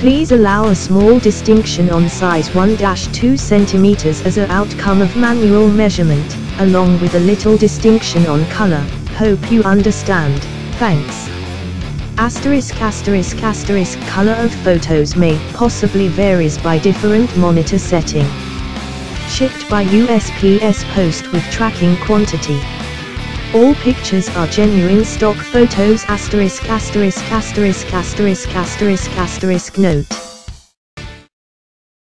Please allow a small distinction on size 1-2 cm as an outcome of manual measurement, along with a little distinction on color. Hope you understand. Thanks. ***** Color of photos may possibly varies by different monitor setting. Shipped by USPS Post with tracking quantity. All pictures are genuine stock photos. ***** Note.